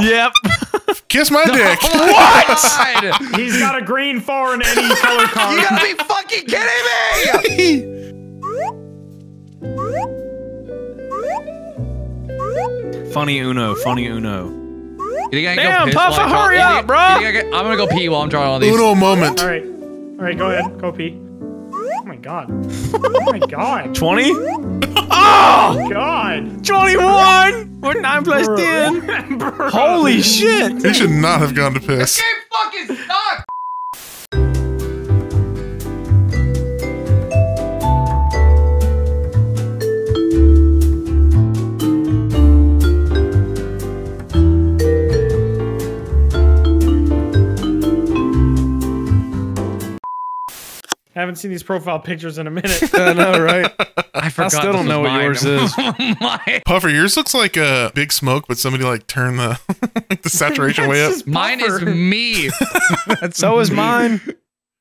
Yep. Kiss my dick. What? He's got a green for in any color card. You gotta be fucking kidding me! Funny Uno, funny Uno. You think I can go piss Puffer, while I hurry up, bro! I'm gonna go pee while I'm drawing all these. Uno moment. Alright. Alright, go ahead. Go pee. Oh my god. Oh my god. 20? Oh! God! 21! We're 9 plus 10! Holy shit! He should not have gone to piss. This game fucking sucks! I haven't seen these profile pictures in a minute. I know, right? I still don't know what yours is. Puffer, yours looks like a big smoke, but somebody like turned the, like the saturation way up. Mine is me. So is mine.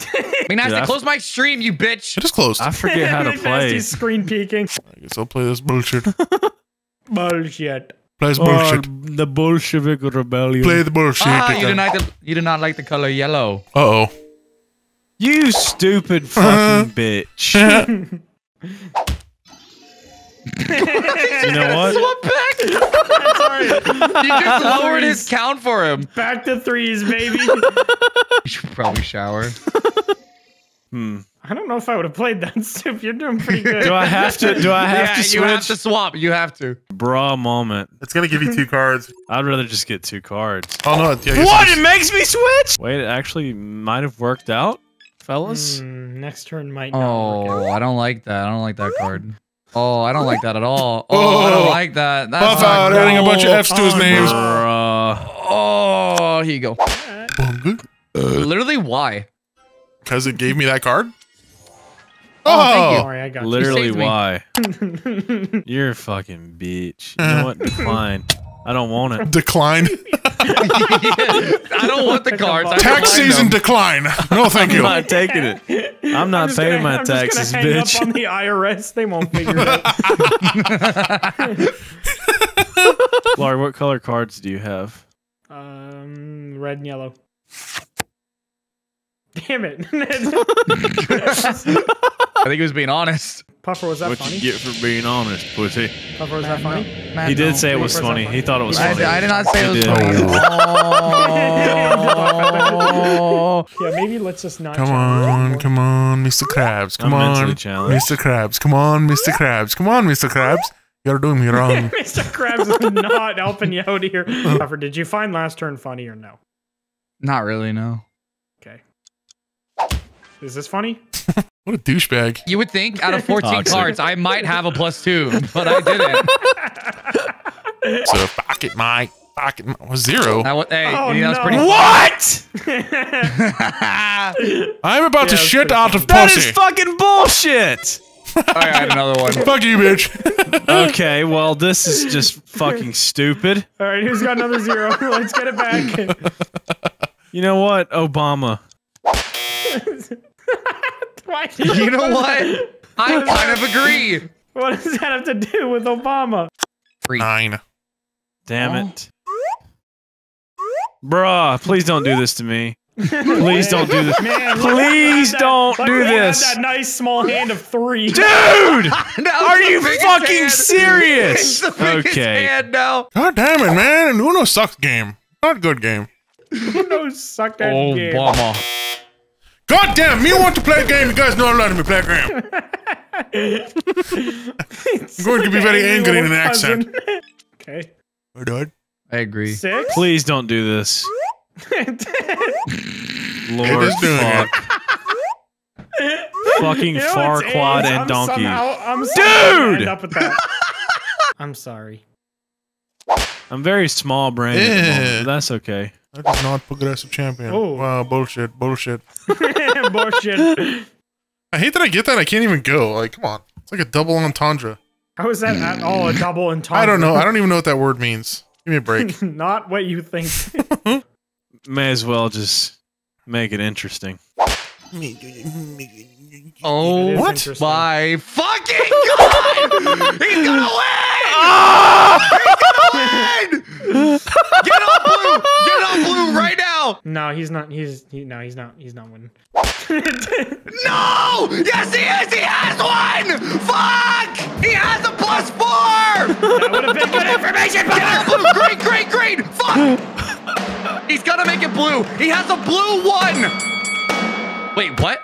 McNasty, close my stream, you bitch. I just closed. I forget how to play. McNasty's screen peeking. I guess I'll play this bullshit. Bullshit. Play this bullshit. The Bolshevik rebellion. Play the bullshit. You do not like the color yellow. Uh-oh. You stupid fucking bitch. You know what? Swap back. I'm sorry. You just lowered his count for him. Back to threes, baby. You should probably shower. I don't know if I would have played that, Soup. You're doing pretty good. Do I have to switch? You have to swap. You have to. Bra moment. It's going to give you 2 cards. I'd rather just get 2 cards. Oh, no. Yeah, what? It makes me switch? Wait, it actually might have worked out. Fellas, next turn might not work out. I don't like that. I don't like that card. Oh, I don't like that at all. Oh, I don't like that. That's not cool. Adding a bunch of F's to his names. Oh, here you go. Literally, why? Because it gave me that card? Oh, thank you. Sorry, I got literally, you why? You're a fucking bitch. You know what? Decline. I don't want it. Decline. I don't want the cards. Tax season decline. No, thank you. I'm not taking it. I'm not paying my taxes, bitch. I'm just gonna hang up on the IRS. They won't figure it out. Laurie, what color cards do you have? Red and yellow. Damn it. I think he was being honest. Puffer, was that what funny? What you get for being honest, pussy? Puffer, was that funny? Man, he did say it was funny. He thought it was funny. I did not say it was funny. Oh. Yeah, maybe let's just not. Come on, come on, Mr. Krabs. Come on, Mr. Krabs. Come on, Mr. Krabs. Come on, Mr. Krabs. You're doing me wrong. Mr. Krabs is not helping you out here. Puffer, did you find last turn funny or no? Not really, no. Okay. Is this funny? What a douchebag. You would think out of 14 cards, I might have a +2, but I didn't. So pocket my was 0. That was pretty what? I'm about to shit out of pussy. That is fucking bullshit. All right, I had another one. Fuck you, bitch. Okay, well, this is just fucking stupid. All right, who's got another 0? Let's get it back. You know what, Obama? You know what? I kind of agree. What does that have to do with Obama? 9. Damn it. Bruh, please don't do this to me. Please don't do this. Man, please don't do this. That nice small hand of 3. Dude! Are you fucking serious? Okay. God damn it, man. Uno sucked game. Not good game. Uno sucked that game. Obama. God damn, me want to play a game, you guys know I'm letting me play a game. I'm going to be very angry in an accent. Okay. We're done. I agree. 6? Please don't do this. Lord fuck. Fucking Farquaad and Donkey. Dude! End up with that. I'm sorry. I'm very small brain at the moment, but that's okay. That is not progressive champion. Oh. Wow, bullshit, bullshit. Bullshit. I hate that I get that. I can't even go. Like, come on. It's like a double entendre. How is that at all a double entendre? I don't know. I don't even know what that word means. Give me a break. Not what you think. May as well just make it interesting. Oh, what? My fucking God! He's gonna win! Oh! He's gonna win! Red! Get all blue right now! No, he's not. He's not winning. No! Yes, he is! He has one! Fuck! He has a +4! That would have been good information, but yeah, blue! Green, green, green! Fuck! He's gonna make it blue! He has a blue 1! Wait, what?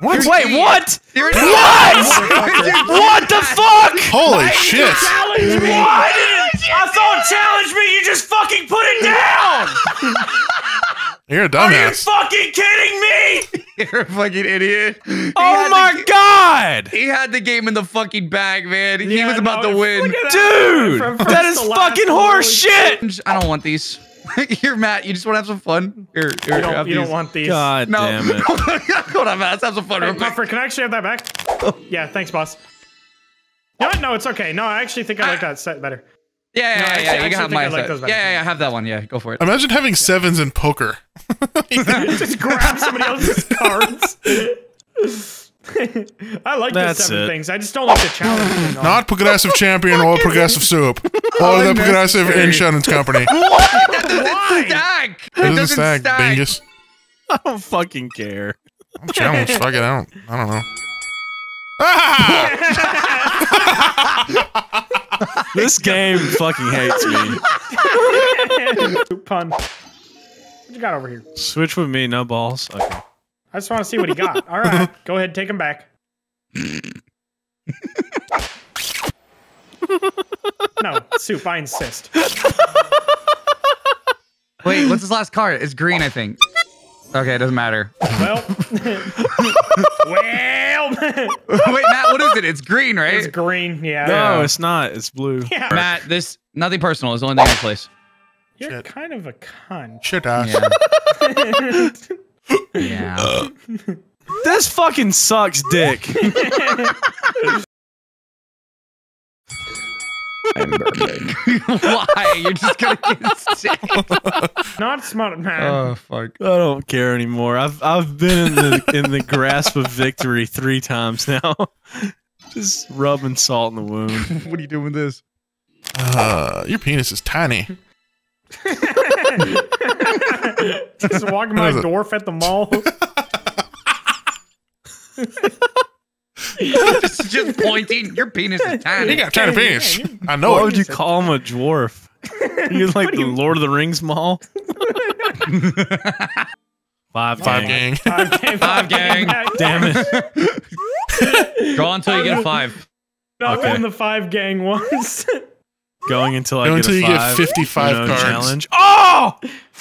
What? You're wait, what? What? What the fuck? Holy shit! Challenge me! What? I thought challenge me. You just fucking put it down. You're a dumbass. Are you fucking kidding me? You're a fucking idiot. He oh my god! He had the game in the fucking bag, man. Yeah, he was about to win, dude. That is fucking horse shit. I don't want these. Here, Matt, you just want to have some fun? Here, you don't want these. God damn it. Hold on, Matt. Let's have some fun. Hey, Puffer, can I actually have that back? Oh. Yeah, thanks, boss. No, no, it's okay. No, I actually think I like that set better. Yeah, yeah, no, yeah. You can have my set. Like yeah, yeah, have that one. Yeah, go for it. Imagine having sevens in poker. Just grab somebody else's cards. I like the seven things. I just don't like the challenge. Not progressive champion or progressive soup. Or the progressive insurance company. What? That doesn't stack. It doesn't stack, bingus. I don't fucking care. I'm challenged. Fuck it out. I don't know. Ah! This game fucking hates me. Pun. What you got over here? Switch with me. No balls. Okay. I just want to see what he got. All right, go ahead, take him back. No, soup, I insist. Wait, what's his last card? It's green, I think. Okay, it doesn't matter. Well. Well. Wait, Matt, what is it? It's green, right? It's green, yeah. No, it's not. It's blue. Yeah. Matt, this, nothing personal. It's the only thing in place. You're kind of a cunt. Shut up. Yeah. Yeah. This fucking sucks, dick. I'm burning. Why? You're just gonna get sick. Not smart, man. Oh fuck! I don't care anymore. I've been in the grasp of victory 3 times now. Just rubbing salt in the wound. What are you doing with this? Your penis is tiny. Just walking my dwarf at the mall. just pointing. Your penis is tiny. You got a tiny penis. Yeah, I know. Why would you call him a dwarf? You're like the Lord of the Rings mall. Five gang. Damn it. Go until you get a 5. Not okay. Won the 5 gang once. Going until I get a 5. Until you get 55 cards. Challenge. Oh!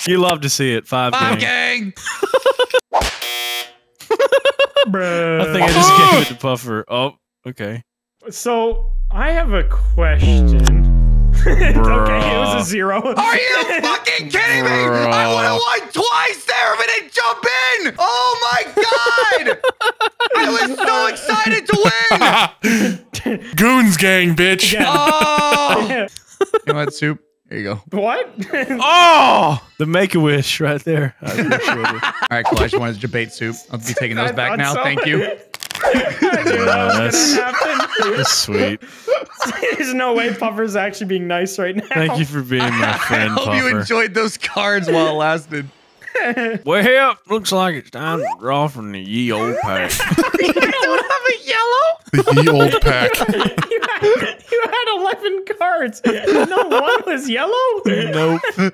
You love to see it. 5 gang. I think I just gave it to Puffer. Oh, okay. So, I have a question. Okay, it was a 0. Are you fucking kidding me? I would have won twice there if it didn't jump in! Oh my god! I was so excited to win! Goons gang, bitch. Yeah. Oh! Yeah. You know what, soup? There you go. What? Oh! The Make-A-Wish right there. I appreciate it. All right, Clash, you want to debate soup? I'll be taking those back now. So. Thank you. I knew that was gonna happen. That's sweet. There's no way Puffer's actually being nice right now. Thank you for being my friend, Puffer. I hope you enjoyed those cards while it lasted. Well, looks like it's time to draw from the ye old pack. You don't have a yellow? The ye old pack. You had 11 cards. No one was yellow? Nope.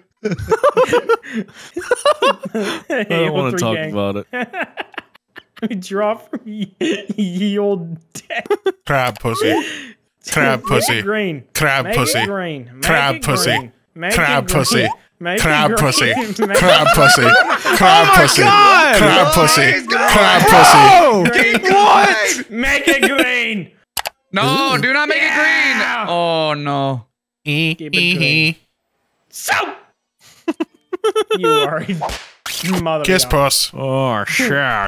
I don't want to talk about it. We draw from ye old deck. Crab pussy. Crab pussy. Crab pussy. Crab pussy. Crab pussy. Crab pussy. Crab pussy. Crab pussy. Crab pussy. Crab pussy. What? Make it green. No, do not make it green. Oh no. So. You are. Mother kiss puss. Oh shit.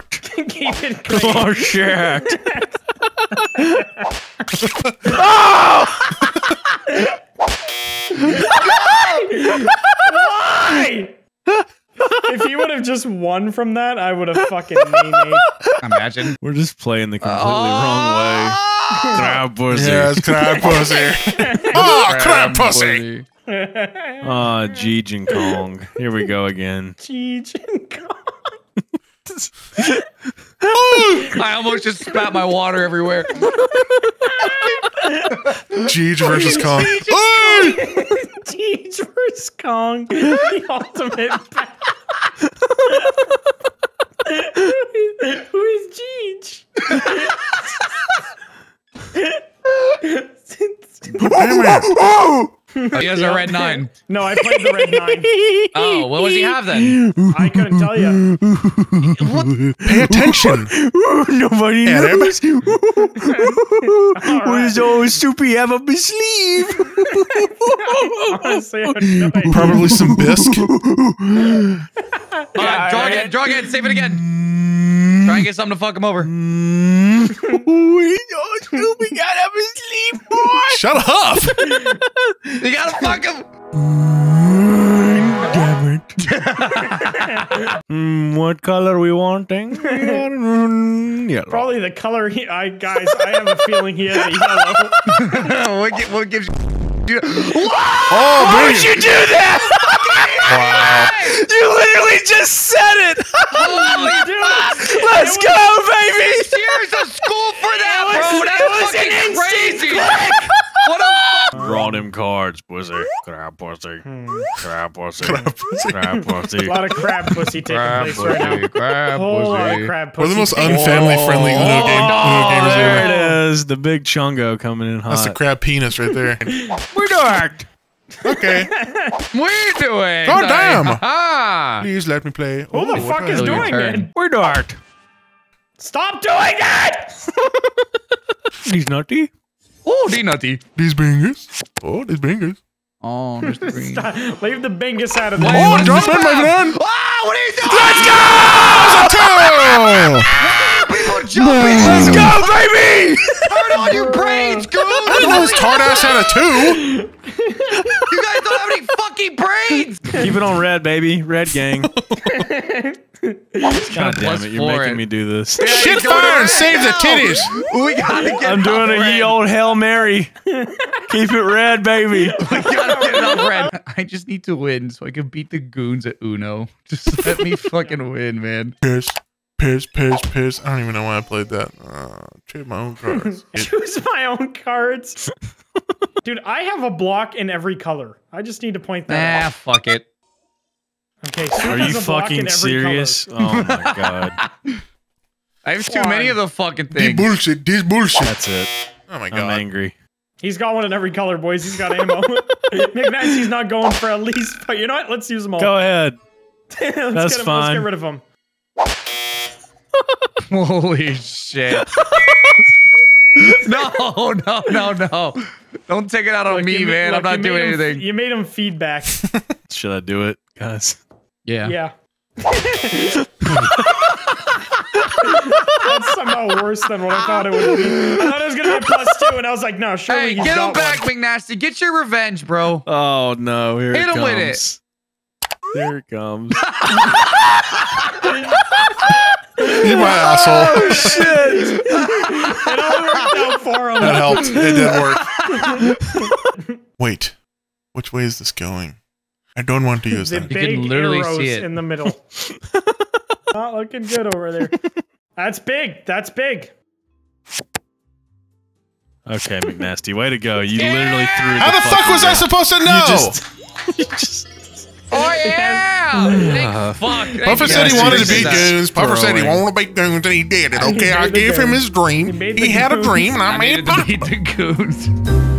Keep it clean. Oh shit. Oh! Why? If you would have just won from that, I would have fucking made. Imagine. We're just playing the completely wrong way. Crab pussy. Yes, crab pussy. Oh, crab pussy. Ah, Cheech and Chong. Here we go again. Cheech and Chong. I almost just spat my water everywhere. Cheech versus Kong. Cheech versus Kong. The ultimate battle. Who is Cheech? He has a red 9. No, I played the red 9. Oh, what does he have then? I couldn't tell you. What? Pay attention. Nobody knows. What does old Soupy have up his sleeve? Honestly, I don't know. Probably some bisque. Alright, draw again, save it again. Try and get something to fuck him over. Soupy got up his sleeve, boy. Shut up. You gotta fuck him! Damn it. What color are we wanting? Yellow. Probably the color he... guys, I have a feeling he has a yellow. What gives you... Oh, why would you do that? Wow. You literally just said it! Holy dude! Let's go, baby! Here's a school for that, bro! That's fucking crazy! What the fuck? Draw them cards, pussy. Crab pussy. Crab pussy. Crab pussy. Crab pussy. A lot of crab pussy taking place right now. Crab pussy. Crab pussy. We're the most unfamily-friendly UNO gamers ever. There it is. The big chungo coming in hot. That's the crab penis right there. We're dark. Okay. We're doing. Oh, damn. Please let me play. Who the fuck is doing it? We're dark. Stop doing that! He's nutty. Oh, they nutty. These bingers. Oh, these bingers. Oh, there's the bingers. Leave the bingus out of the way. Oh, drop in my gun. Ah, what are you doing? Let's go! People jumping. No. Let's go, baby! Turn on your brains, girl. I didn't know this tart ass had a 2. You guys don't have any fucking brains. Keep it on red, baby. Red gang. God damn it, you're making me do this. Yeah, shit fire and save the titties! We gotta get I'm doing a ye old Hail Mary. Keep it red, baby. We gotta get it up red. I just need to win so I can beat the goons at UNO. Just let me fucking win, man. Piss. I don't even know why I played that. Choose my own cards. Choose my own cards? Dude, I have a block in every color. I just need to point that out. Ah, fuck it. Okay, so are you fucking serious? Color. Oh my god. I have too many of the fucking things. This bullshit. That's it. Oh my god. I'm angry. He's got one in every color, boys. He's got ammo. McNasty's not going for at least, but you know what? Let's use them all. Go ahead. That's fine. Let's get rid of them. Holy shit. No. Don't take it out on me, man. I'm not doing anything. You made him feedback. Should I do it, guys? Yeah. That's somehow worse than what I thought it would be. I thought it was gonna be +2, and I was like, no, sure. Hey, get him back, McNasty. Get your revenge, bro. Oh no, here it comes. Hit him with it. There it comes. You're my asshole. Oh shit! It all worked out for him. That helped. It did work. Wait, which way is this going? I don't want to use that. You can literally see it in the middle. Not looking good over there. That's big. That's big. Okay, McNasty, way to go. You literally threw it. How the fuck was I supposed to know? You just oh yeah! Fuck. Puffer said he wanted to be goons. Puffer said he wanted to be goons, and he did it. Okay, I gave him his dream. He had a dream, and I made it. He made the goons.